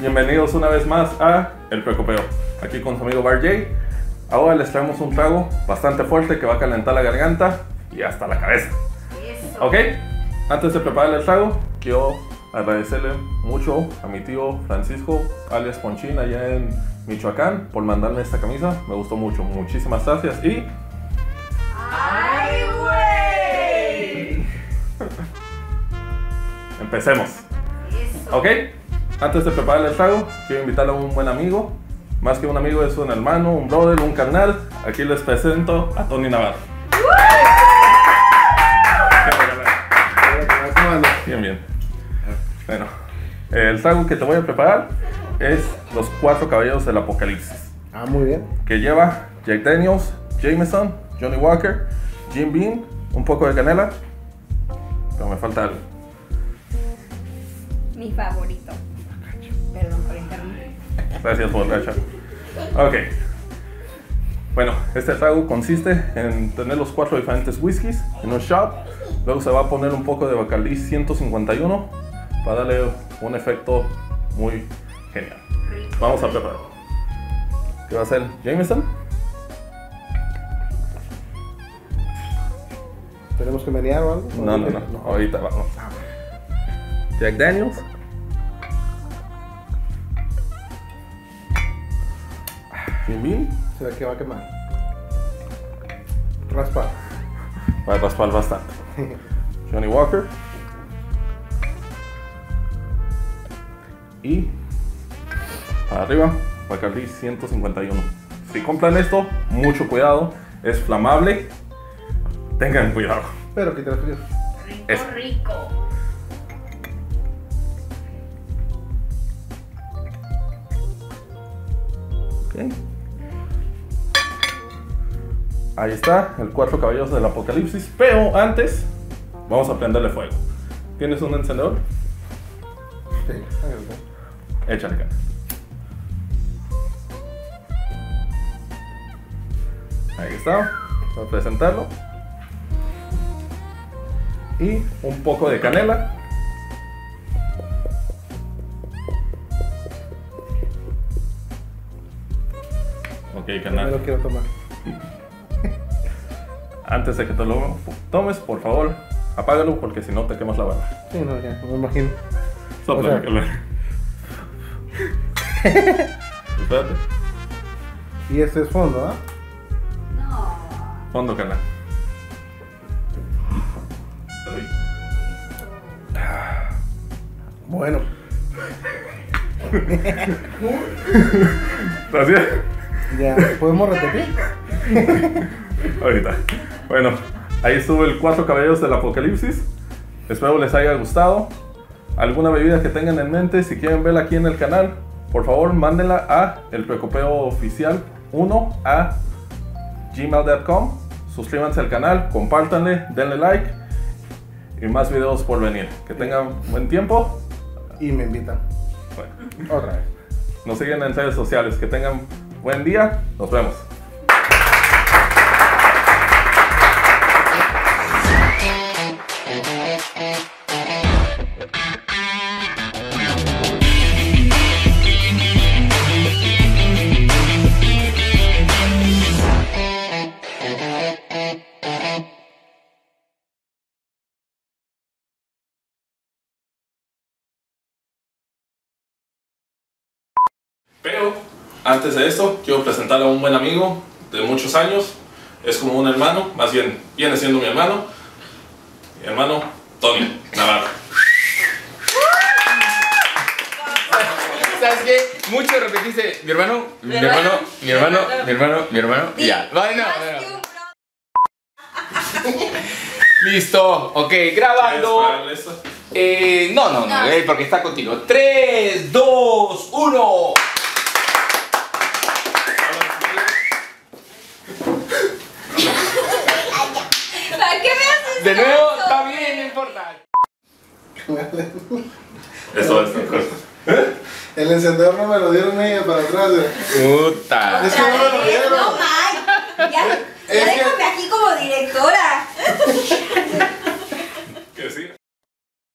Bienvenidos una vez más a El Precopeo, aquí con su amigo Bar J. Ahora les traemos un trago bastante fuerte que va a calentar la garganta y hasta la cabeza. Eso. Ok, antes de preparar el trago, quiero agradecerle mucho a mi tío Francisco, alias Ponchín, allá en Michoacán, por mandarme esta camisa. Me gustó mucho, muchísimas gracias y... ¡Ay, güey! Empecemos. Eso. Ok. Antes de preparar el trago, quiero invitar a un buen amigo. Más que un amigo, es un hermano, un brother, un carnal. Aquí les presento a Tony Navarro. Bien, bien. Bueno, el trago que te voy a preparar es Los 4 Caballeros del Apocalipsis. Ah, muy bien. Que lleva Jack Daniels, Jameson, Johnny Walker, Jim Bean, un poco de canela. Pero me falta algo. Mi favorito. Perdón por interrumpir. Gracias, borracha. Ok. Bueno, este trago consiste en tener los 4 diferentes whiskies en un shot. Luego se va a poner un poco de Bacardi 151 para darle un efecto muy genial. Vamos a preparar. ¿Qué va a ser? ¿Jameson? ¿Tenemos que menear o algo? No. Ahorita vamos. Jack Daniels. Jimmy, se ve que va a quemar. Raspar. Va a raspar bastante. Johnny Walker. Y para arriba, Bacardi 151. Si compran esto, mucho cuidado. Es flamable. Tengan cuidado. Pero que te refieres. Rico. Okay. Ahí está, el 4 Caballeros del Apocalipsis. Pero antes, vamos a prenderle fuego. ¿Tienes un encendedor? Sí, ahí. Échale acá. Ahí está, vamos a presentarlo. Y un poco de canela. Ok, canal. No lo quiero tomar. Antes de que te lo tomes, por favor, apágalo porque si no te quemas la barra. Sí, no, ya, me imagino. Sopla, o sea... Espérate. Y este es fondo, ¿ah? ¿Eh? No. Fondo, canal. Bueno. Gracias. Ya, ¿podemos repetir? Ahorita. Bueno, ahí estuvo el 4 Caballeros del Apocalipsis. Espero les haya gustado. Alguna bebida que tengan en mente, si quieren verla aquí en el canal, por favor mándenla a El Precopeo Oficial 1 a gmail.com. Suscríbanse al canal, compártanle, denle like y más videos por venir. Que tengan buen tiempo. Y me invitan. Bueno, otra vez. Nos siguen en redes sociales. Que tengan buen día, nos vemos. Pero antes de esto, quiero presentar a un buen amigo de muchos años. Es como un hermano, más bien, viene siendo mi hermano. Mi hermano, Tony Navarro. ¿Sabes qué? Mucho repetiste, mi hermano. Ya, bueno. Listo, ok, grabando. No, porque está contigo. 3, 2, 1. De nuevo, está bien, no importa. Eso es mejor. ¿Eh? El encendedor no me lo dieron ella para atrás. Puta. Es que no me lo dieron. No, man. Ya déjame aquí como directora.